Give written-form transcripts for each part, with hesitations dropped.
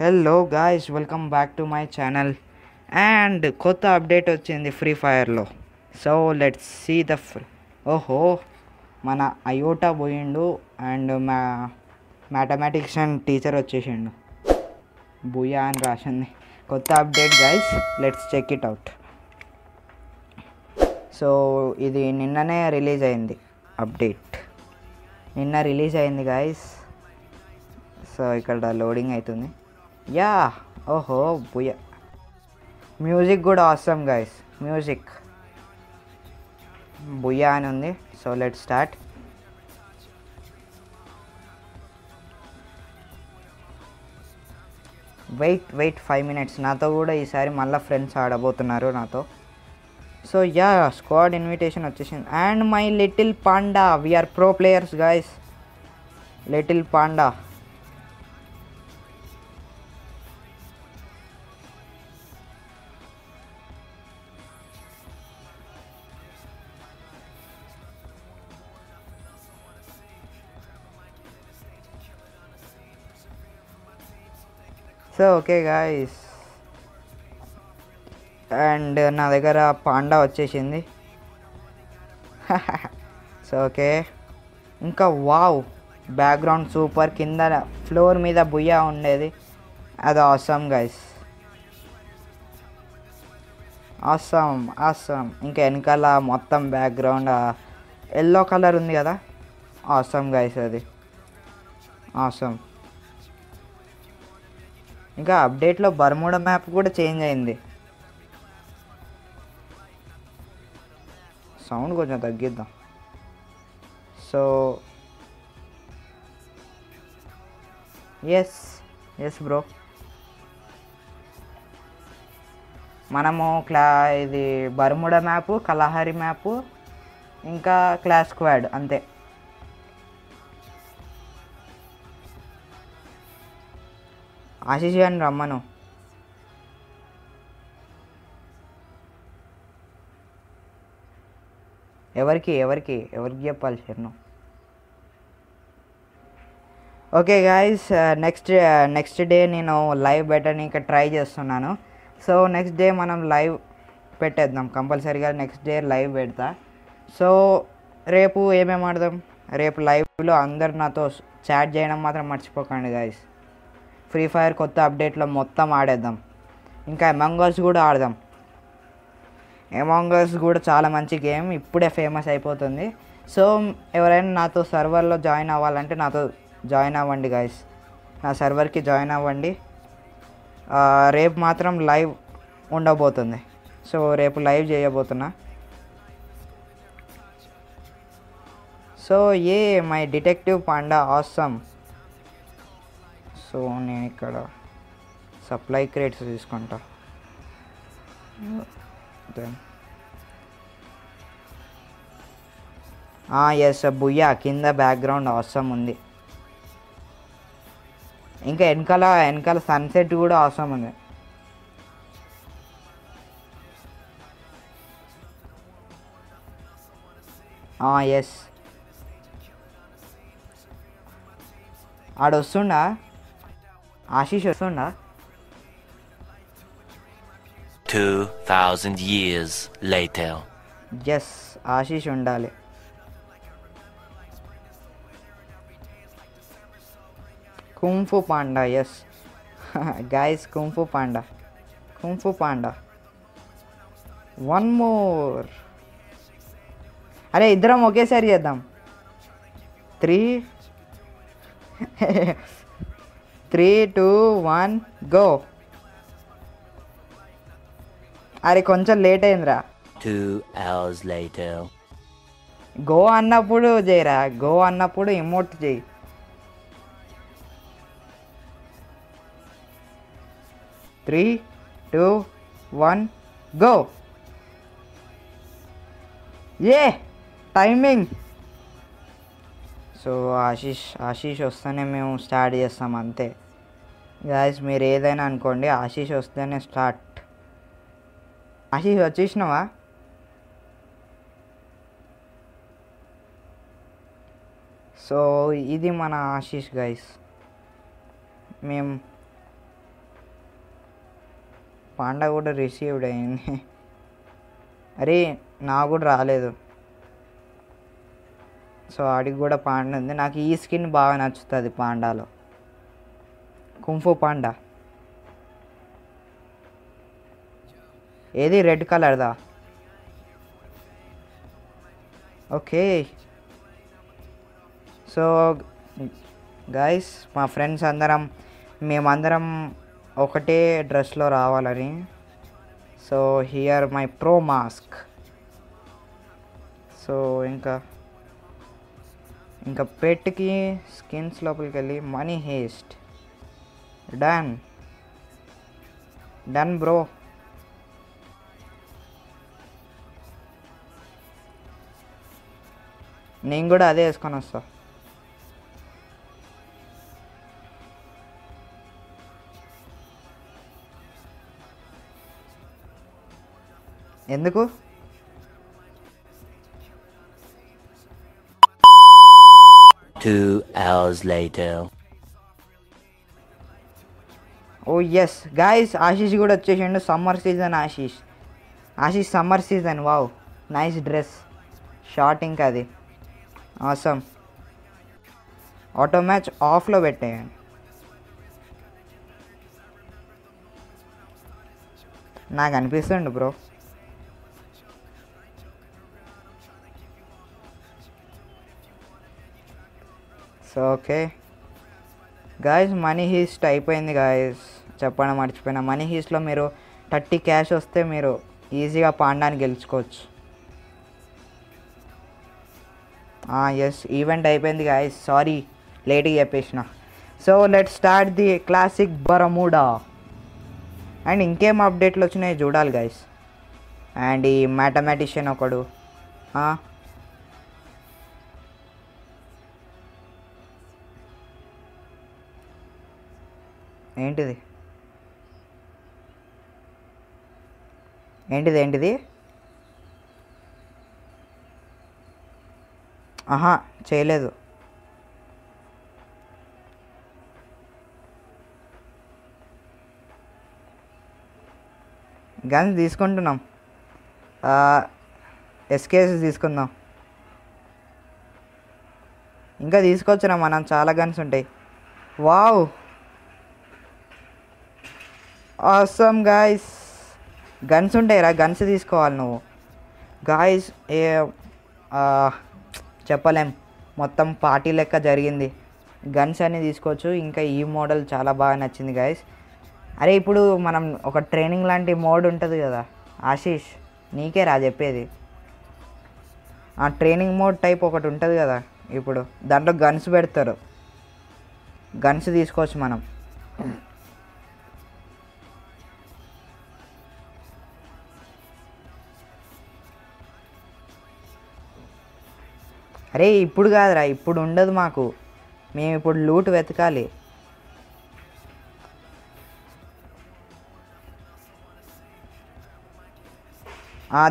Hello guys, welcome back to my channel. And కొత్త update వచ్చింది free ఫైర్లో. So let's see the ఓహో మన అయోటా పోయిండు అండ్ మ్యాథమెటిక్స్ అండ్ టీచర్ వచ్చేసిండు. బుయా అని రాసింది కొత్త update guys, let's check it out. So ఇది నిన్ననే రిలీజ్ అయింది అప్డేట్, నిన్న రిలీజ్ అయింది గాయస్. సో ఇక్కడ లోడింగ్ అవుతుంది. యా ఓహో బుయ్య, మ్యూజిక్ కూడా ఆసమ్ గైస్. మ్యూజిక్ బుయ్య అని ఉంది. So let start. Wait 5 minutes. నాతో కూడా ఈసారి మళ్ళీ ఫ్రెండ్స్ ఆడబోతున్నారు నాతో. సో యా, స్క్వాడ్ ఇన్విటేషన్ వచ్చేసింది. And my little panda, we are pro players guys. Little panda so okay guys. And నా దగ్గర పాండా వచ్చేసింది. సో ఓకే, ఇంకా వావ్ బ్యాక్గ్రౌండ్ సూపర్. కింద ఫ్లోర్ మీద బుయ్యా ఉండేది, అది ఆసమ్ గాయస్. ఆసమ్. ఇంకా వెనకాల మొత్తం బ్యాక్గ్రౌండ్ ఎల్లో కలర్ ఉంది కదా, ఆసమ్ గాయస్, అది ఆసమ్. ఇంకా అప్డేట్లో బర్ముడా మ్యాప్ కూడా చేంజ్ అయింది. సౌండ్ కొంచెం తగ్గిద్దాం. సో ఎస్ బ్రో, మనము ఇది బర్ముడా మ్యాప్, కలహారి మ్యాప్, ఇంకా క్లాష్ స్క్వాడ్ అంతే. ఆశీష్ గారిని రమ్మను. ఎవరికి చెప్పాలి షర్ను? ఓకే గాయస్, నెక్స్ట్ డే నేను లైవ్ పెట్టని ఇంకా ట్రై చేస్తున్నాను. సో నెక్స్ట్ డే మనం లైవ్ పెట్టేద్దాం కంపల్సరీగా. నెక్స్ట్ డే లైవ్ పెడతా. సో రేపు ఏమేమి ఆడదాం? రేపు లైవ్లో అందరు నాతో చాట్ చేయడం మాత్రం మర్చిపోకండి గాయస్. ఫ్రీ ఫైర్ కొత్త అప్డేట్లో మొత్తం ఆడేద్దాం. ఇంకా అమాంగస్ కూడా ఆడదాం. అమాంగస్ కూడా చాలా మంచి గేమ్, ఇప్పుడే ఫేమస్ అయిపోతుంది. సో ఎవరైనా నాతో సర్వర్లో జాయిన్ అవ్వాలంటే నాతో జాయిన్ అవ్వండి గైస్, నా సర్వర్కి జాయిన్ అవ్వండి. రేపు మాత్రం లైవ్ ఉండబోతుంది. సో రేపు లైవ్ చేయబోతున్నా. So my detective panda awesome. So నేను ఇక్కడ సప్లై క్రేట్స్ తీసుకుంటా. ఎస్ బుయ్యా, కింద బ్యాక్గ్రౌండ్ ఆసమ్ ఉంది. ఇంకా వెనకాల సన్సెట్ కూడా ఆసమ్ ఉంది. ఎస్ ఆడొస్తుండా? ఆశీష్ వస్తుండా? 2000 years later. yes, ఆశీష్ ఉండాలి. Kung fu panda, yes guys, kung fu panda one more. అరే ఇద్దరం ఒకేసారి చేద్దాం. 3, 2, 1 go. అరే కొంచెం లేట్ అయిందిరా. 2 hours later. గో అన్నప్పుడు చేయరా, గో అన్నప్పుడు ఎమోట్ చేయి. Three two one go. ఏ టైమింగ్. సో ఆశీష్ వస్తేనే మేము స్టార్ట్ చేస్తాం అంతే గాయస్. మీరు ఏదైనా అనుకోండి, ఆశీష్ వస్తేనే స్టార్ట్. ఆశీష్ వచ్చేసినావా? సో ఇది మన ఆశీష్ గాయస్. మేము పాండా కూడా రిసీవ్డ్ అయింది. అరే నా కూడా రాలేదు. సో ఆడికి కూడా పాండా ఉంది. నాకు ఈ స్కిన్ బాగా నచ్చుతుంది పాండాలో, కుంఫు పాండా. ఏది రెడ్ కలర్దా? ఓకే. సో గైస్ మా ఫ్రెండ్స్ అందరం మేమందరం ఒకటే డ్రెస్లో రావాలని. So here my pro mask. So ఇంకా పెట్కి స్కిన్స్ లోపలికి వెళ్ళి money heist. Done done bro. నేను కూడా అదే వేసుకొని వస్తా. ఎందుకు? ఓ ఎస్ గైస్, ఆశీష్ కూడా వచ్చేసిండు. Summer season Ashish. Ashish summer season. Wow nice dress, short ఇంకా అది ఆసమ్. ఆటో మ్యాచ్ ఆఫ్లో పెట్టేయండి. నాకు అనిపిస్తుంది bro. So okay guys, money heist అయిపోయింది గాయస్. చెప్పడం మర్చిపోయినా, మనీ హీస్ట్లో మీరు 30 క్యాష్ వస్తే మీరు ఈజీగా పాండాన్ని గెలుచుకోవచ్చు. ఎస్ ఈవెంట్ అయిపోయింది గాయస్, సారీ లేట్గా చెప్పేసిన. So let start the classic Bermuda. And ఇంకేం అప్డేట్లు వచ్చినాయి చూడాలి గాయస్. అండ్ ఈ మ్యాథమెటిషియన్ ఒకడు ఏంటిది ఏంటిది ఏంటిది ఆహా చేయలేదు. గన్స్ తీసుకుంటున్నాం, ఎస్కేస్ తీసుకుందాం. ఇంకా తీసుకొచ్చినా మనం చాలా గన్స్ ఉంటాయి. వావ్ ఆసమ్ గాయస్, గన్స్ ఉంటాయి రా, గన్స్ తీసుకోవాలి నువ్వు గాయస్. ఏ చెప్పలేం, మొత్తం పార్టీ లెక్క జరిగింది. గన్స్ అన్నీ తీసుకోవచ్చు. ఇంకా ఈ మోడల్ చాలా బాగా నచ్చింది గాయస్. అరే ఇప్పుడు మనం ఒక ట్రైనింగ్ లాంటి మోడ్ ఉంటుంది కదా ఆశీష్, నీకే రా చెప్పేది. ఆ ట్రైనింగ్ మోడ్ టైప్ ఒకటి ఉంటుంది కదా ఇప్పుడు, దాంట్లో గన్స్ పెడతారు. గన్స్ తీసుకోవచ్చు మనం. అరే ఇప్పుడు కాదురా, ఇప్పుడు ఉండదు మాకు, మేము ఇప్పుడు లూట్ వెతకాలి.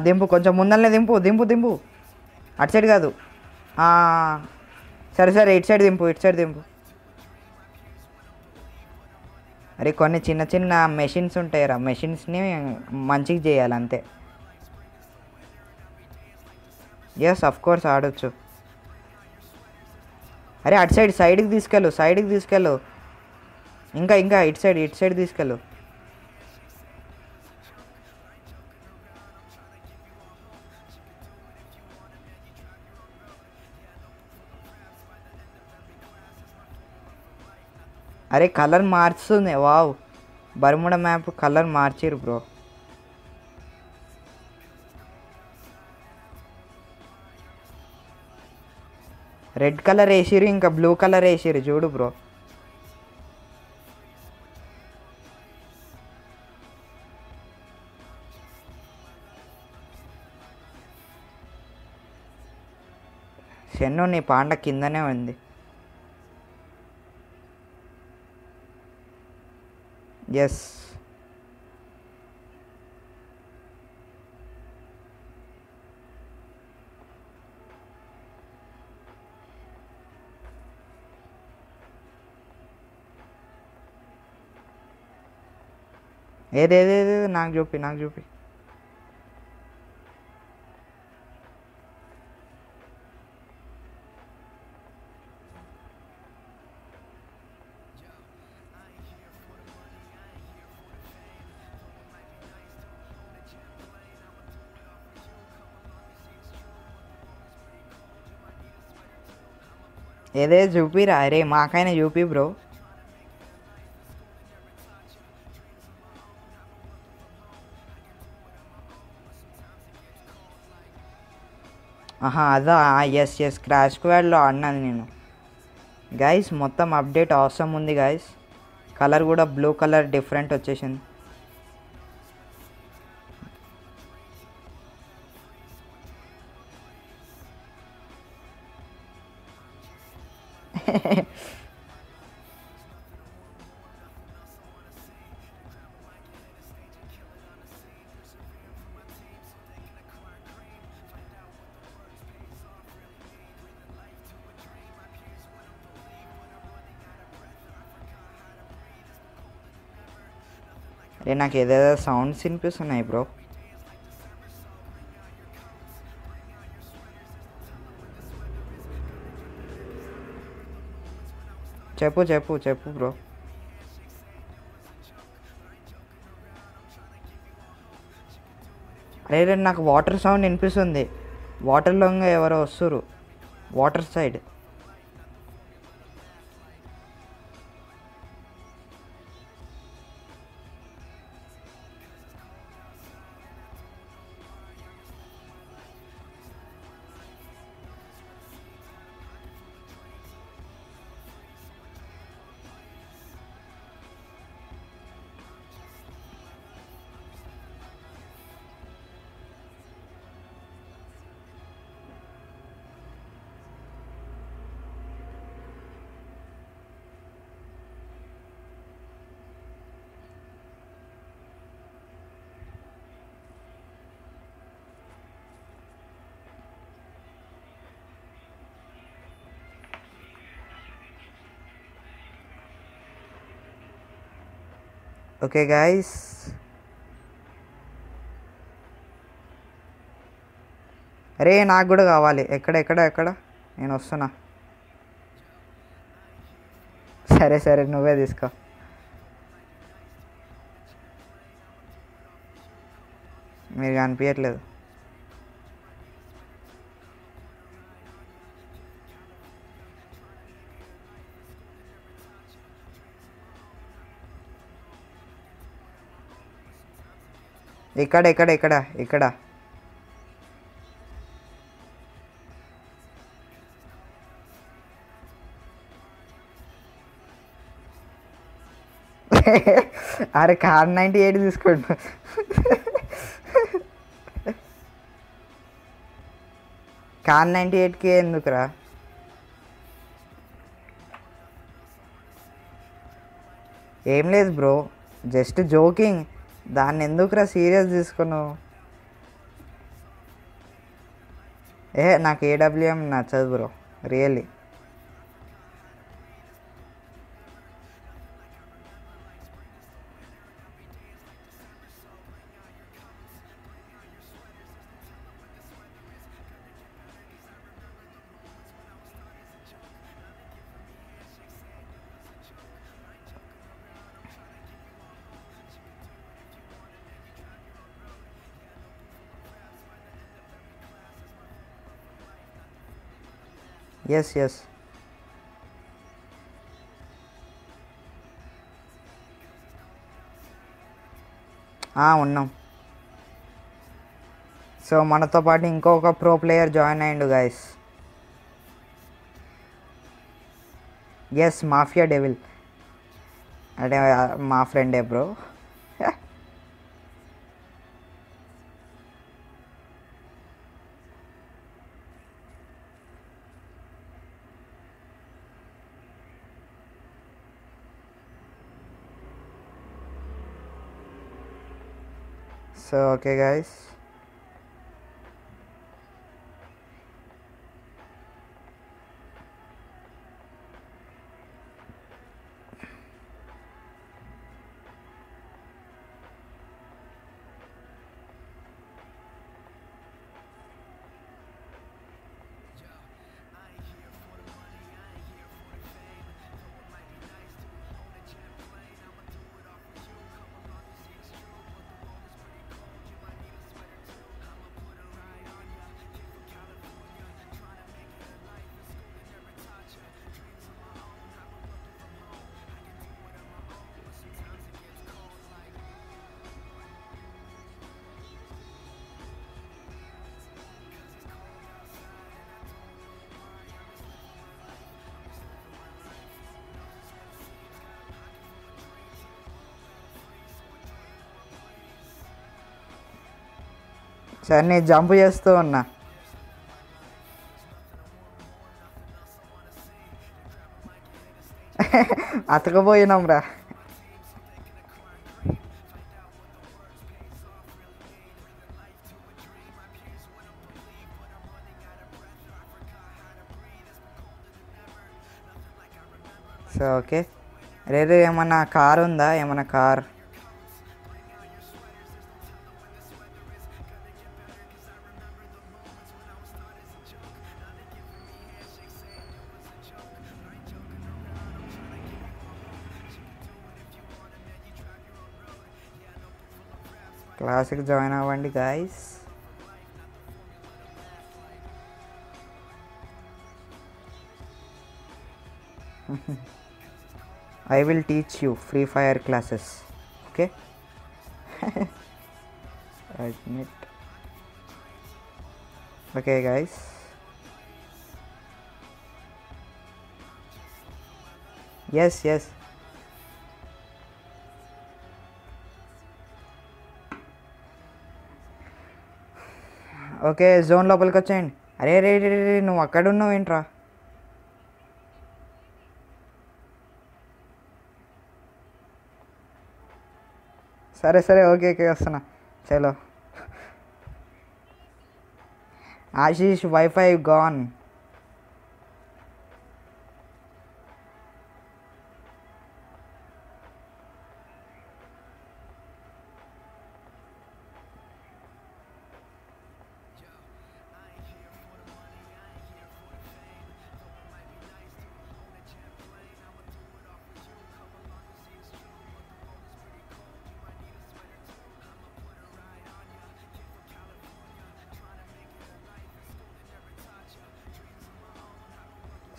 దింపు, కొంచెం ముందరనే దింపు దింపు దింపు అటు సైడ్ కాదు. సరే సరే ఇటు సైడ్ దింపు, ఇటు సైడ్ దింపు. అరే కొన్ని చిన్న చిన్న మెషిన్స్ ఉంటాయి రా, మెషిన్స్ని మంచిగా చేయాలి అంతే. ఎస్ అఫ్ కోర్స్ ఆడొచ్చు. అరే అటు సైడ్ సైడ్కి తీసుకెళ్ళు, సైడ్కి తీసుకెళ్ళు. ఇంకా ఇంకా ఇటు సైడ్, ఇటు సైడ్ తీసుకెళ్ళు. అరే కలర్ మార్చుతుంది. వావ్ బర్ముడా మ్యాప్ కలర్ మార్చారు బ్రో. రెడ్ కలర్ వేసిరు, ఇంకా బ్లూ కలర్ వేసిరు చూడు బ్రో. సెన్ను నీ పాండ కిందనే ఉంది. ఎస్ ఏ నాకు చూపి ఏదే చూపిరా అరే మాకైనా చూపి బ్రో. అదా ఎస్ ఎస్ క్రాష్ స్క్వాడ్లో ఆడినాను నేను గైస్. మొత్తం అప్డేట్ అవసరం ఉంది గైస్. కలర్ కూడా బ్లూ కలర్ డిఫరెంట్ వచ్చేసింది. అరే నాకు ఏదేదో సౌండ్స్ వినిపిస్తున్నాయి బ్రో. చెప్పు చెప్పు చెప్పు బ్రో. అరే రే నాకు వాటర్ సౌండ్ వినిపిస్తుంది. వాటర్లో ఎవరో వస్తురు వాటర్ సైడ్. ఓకే గైస్ అరే నాకు కూడా కావాలి. ఎక్కడ నేను వస్తున్నా. సరే సరే నువ్వే తీసుకో. మీరు కనిపించట్లేదు. ఇక్కడ అరే కార్ 98 తీసుకోండి. కార్ 98కి ఎందుకురా? ఏం లేదు బ్రో, జస్ట్ జోకింగ్. దాన్ని ఎందుకురా సీరియస్ తీసుకున్నావు? నాకు ఏడబ్ల్యూఎం నచ్చదు బ్రో రియల్లీ. Yes. ఉన్నాం. సో మనతో పాటు ఇంకొక ప్రో ప్లేయర్ జాయిన్ అయ్యిండు గైస్. ఎస్ మాఫియా డెవిల్ అంటే మా ఫ్రెండే బ్రో. So okay guys, సరే నేను జంప్ చేస్తూ ఉన్నా. అతకపోయినాం రా. సో ఓకే, రేరే ఏమన్నా కార్ ఉందా? ఏమన్నా కార్? క్లాస్కి జాయిన్ అవ్వండి guys. I will teach you free fire classes, okay? Admit. Okay guys, yes okay, zone లోపలికి వచ్చేయండి. అరే రే రే రే నువ్వు అక్కడున్నావు ఏంట్రా? సరే సరే ఓకే ఓకే వస్తున్నా. చలో Ashish wifi gone.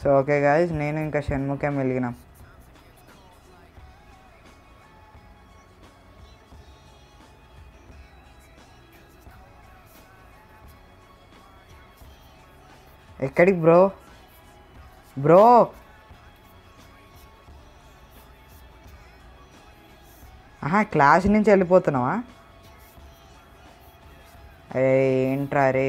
So okay guys, నేను ఇంకా షణ్ముఖం వెలిగినాం. ఎక్కడికి బ్రో? బ్రో క్లాస్ నుంచి వెళ్ళిపోతున్నావా? అరే ఏంట్రా రే.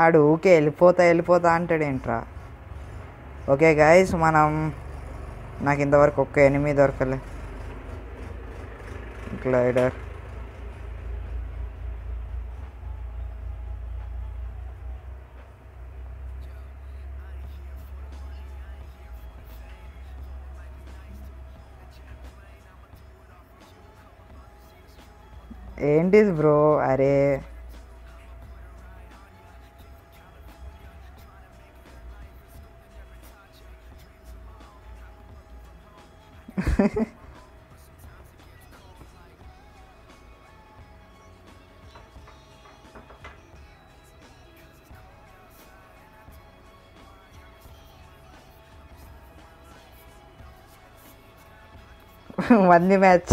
ఆడు ఊకే వెళ్ళిపోతా అంటాడు ఏంట్రా? ఓకే గాయస్, నాకు ఇంతవరకు ఒక్క ఎనిమిది దొరకలే. గ్లైడర్ ఏంటి బ్రో? అరే won the match.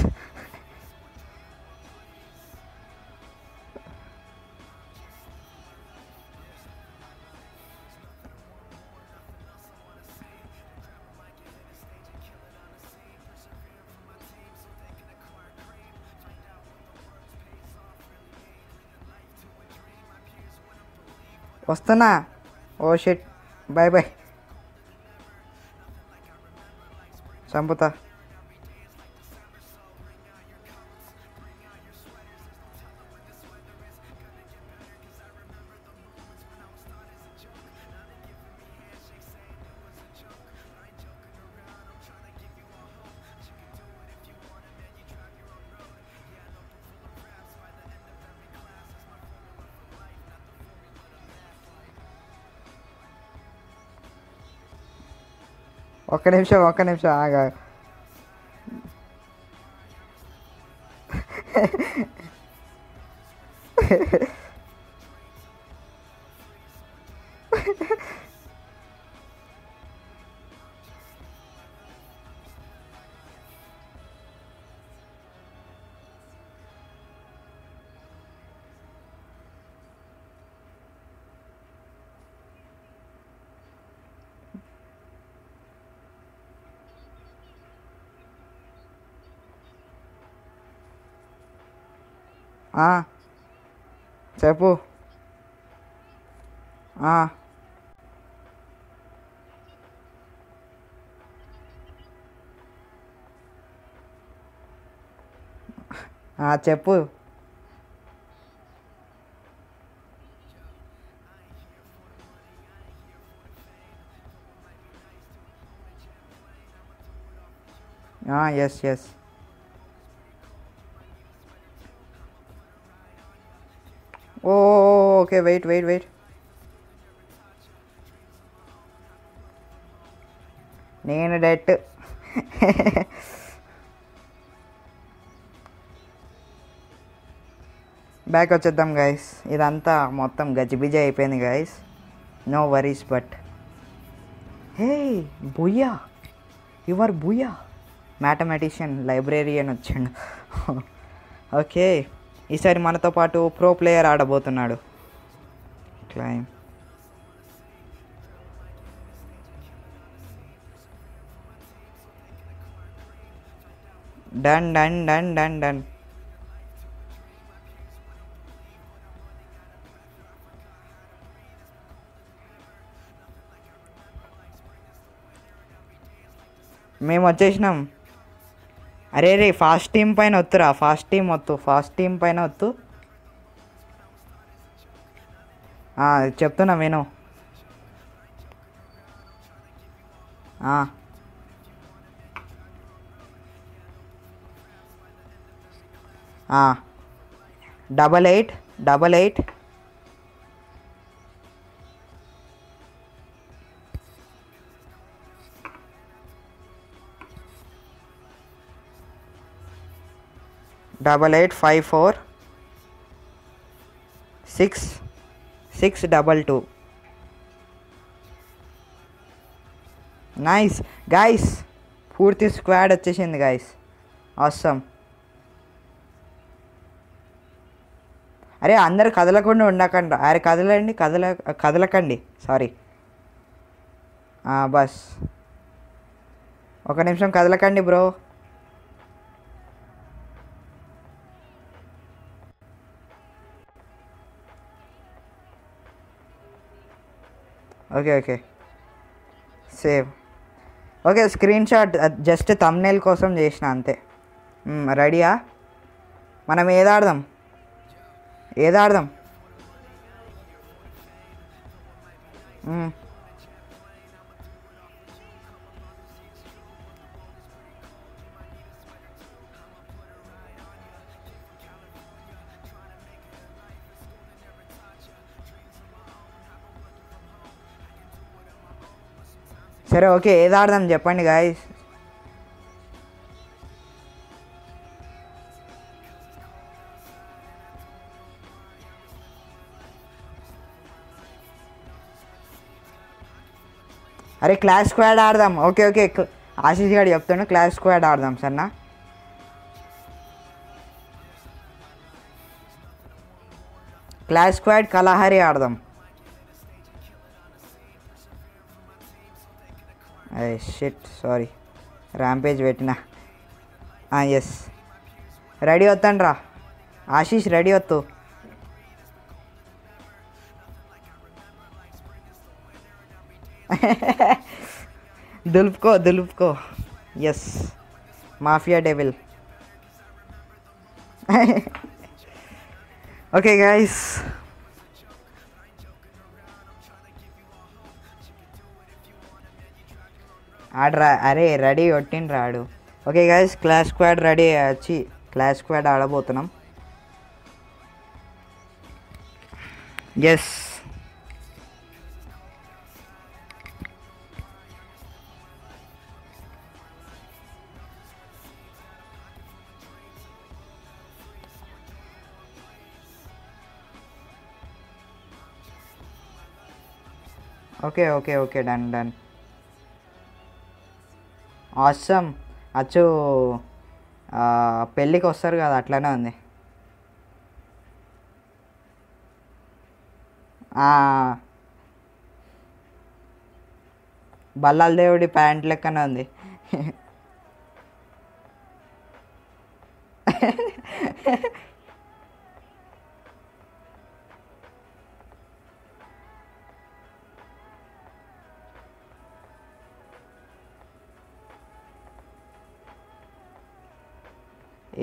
వస్తున్నా. ఓ షిట్, బాయ్ బాయ్, చంపుతా. ఒక్క నిమిషం ఆగా. చెప్పు. చెప్పు. Yes yes Oh, okay, wait. Nenu debt. Back vacheddam guys. Idantha mottham gajibija ayipoyindi guys. No worries, but hey, booyah. You are booyah. Mathematician, librarian vachadu. Okay. ఈసారి మనతో పాటు pro player ఆడబోతున్నాడు. Claim done done done done done మేము వచ్చేసినాం. అరే రే, fast team పైన వత్తురా. ఫాస్ట్ టీమ్ పైన వత్తు. చెప్తున్నా విను. Double eight 88546622. నైస్ గైస్, పూర్తి స్క్వాడ్ వచ్చేసింది గైస్. ఆసమ్. అరే అందరు కదలకుండా ఉండకండి. అరే కదలకండి. సారీ, బస్ ఒక నిమిషం కదలకండి bro. Okay save. Okay, screenshot just thumbnail కోసం చేసిన అంతే. రెడీయా? మనం ఏదాడదాం? సరే, ఓకే ఏదాడదాం చెప్పండి గాయస్. అరే క్లాష్ స్క్వాడ్ ఆడదాం. ఓకే ఆశీష్ గారు చెప్తాను, క్లాష్ స్క్వాడ్ ఆడదాం సరేనా? క్లాష్ స్క్వాడ్ కలహరి ఆడదాం. షిట్, సారీ, ర్యాంపేజ్ పెట్టినా. ఎస్, రెడీ వద్దండి రా ఆశీష్. రెడీ వద్దు. Dulubko. Yes, Mafia Devil. Okay guys, ready ottin raadu. Okay guys, class squad ready achi class squad aadabothunam. Yes, okay, done. Awesome. అచ్చు పెళ్ళికి వస్తారు కదా, అట్లానే ఉంది. బల్లాల దేవుడి ప్యాంట్ లెక్కనే ఉంది.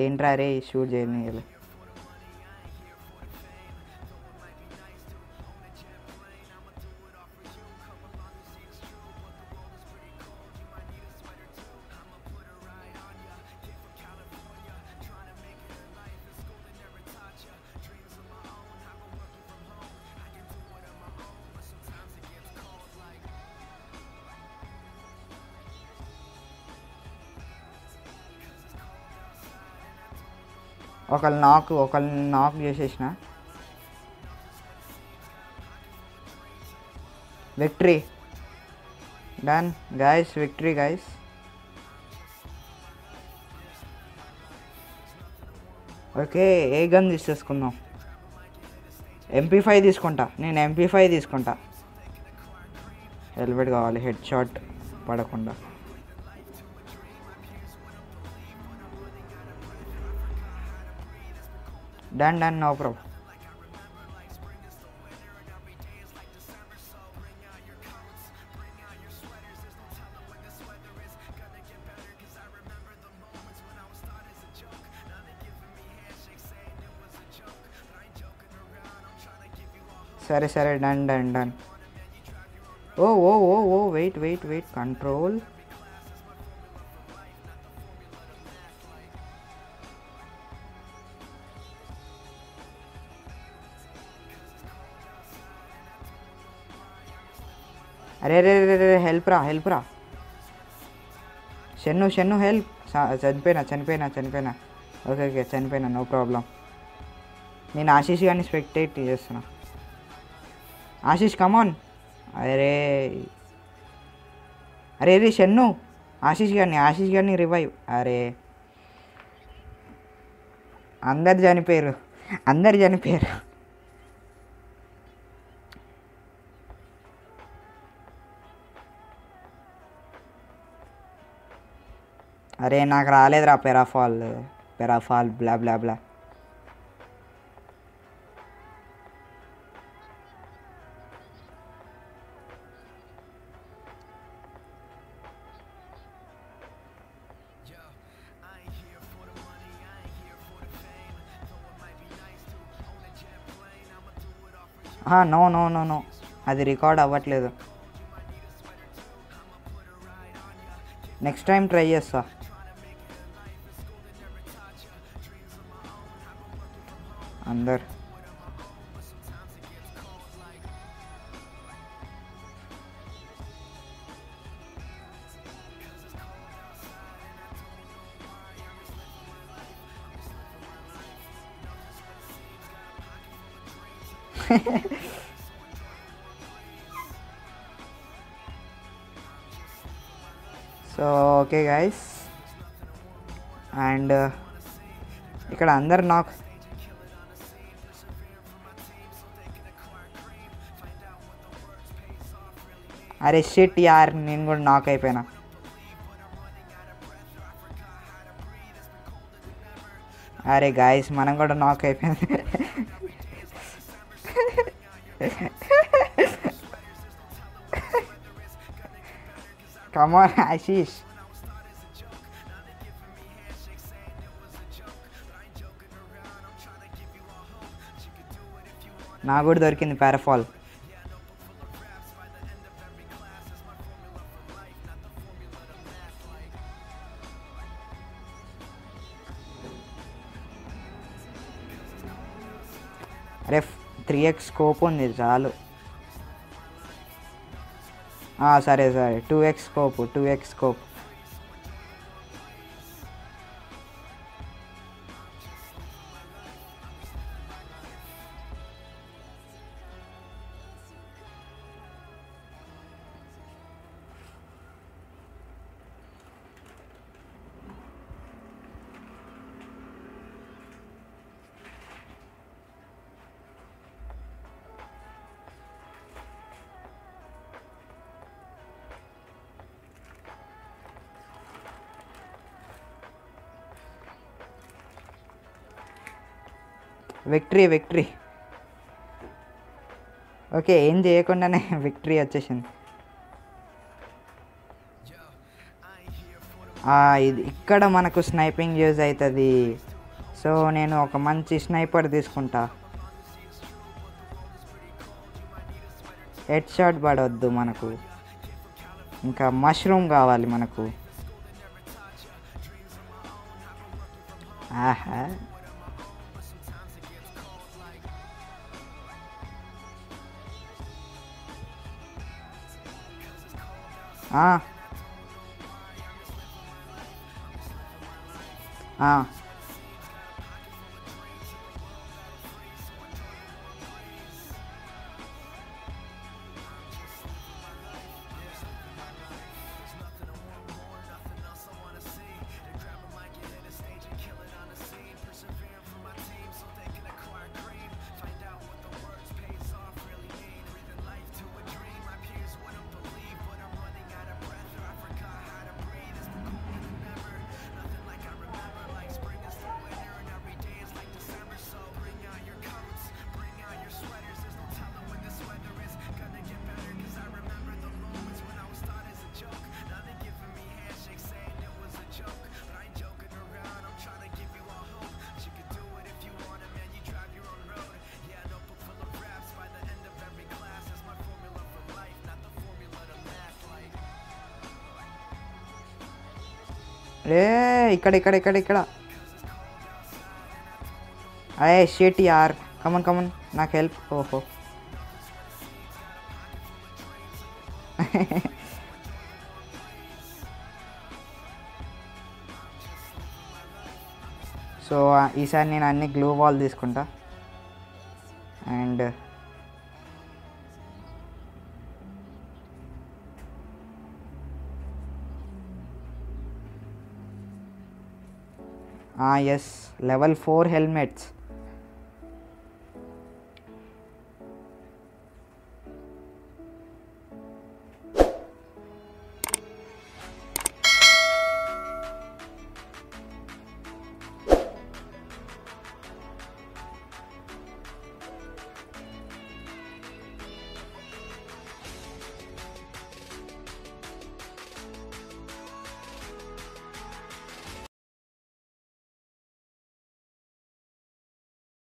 ఏంట్రా రే షూట్ చేయలేదు. ఒకళ్ళు నాకు చేసేసిన victory done guys, victory guys. Okay, ఏ గన్ తీసేసుకుందాం? MP5 తీసుకుంటా నేను, MP5 తీసుకుంటా. హెల్మెట్ కావాలి హెడ్ షాట్ పడకుండా. Done, no problem. Sorry, done. Oh, wait, control. అరే హెల్ప్ రా షన్ను హెల్ప్. చనిపోయినా. ఓకే చనిపోయినా, నో ప్రాబ్లం. నేను ఆశీష్ గారిని స్పెక్టేట్ చేస్తున్నా. ఆశీష్ కమాన్. అరే షన్ను ఆశీష్ గారిని రివైవ్. అరే అందరు చనిపోయారు. అరే నాకు రాలేదురా పెరాఫాల్ బ్లా బ్లా బ్లా. నో, అది రికార్డ్ అవ్వట్లేదు. నెక్స్ట్ టైం ట్రై చేస్తా. అందరు సో ఓకే గైస్, అండ్ ఇక్కడ అందరు నాకు అరే షిట్ యార్, నేను కూడా నాక్ అయిపోయినా. అరే గాయస్ మనం కూడా నాక్ అయిపోయినా. Come on, Ashish. Now good work in the parafall. Ref 3x scope on the Jalo. Ah, sorry, 2x scope. Victory. Okay, in the Akondane victory accession. Ikkada manaku sniping use aitadi. So nenu oka manchi sniper teeskunta. Headshot padoddu manaku. Inka mushroom kavali manaku. Aha. ఇక్కడ అయ్యే shit యార్ come on నాకు help ఓహో so ఈసారి నేను అన్ని glue wall తీసుకుంటా and yes, level 4 helmets.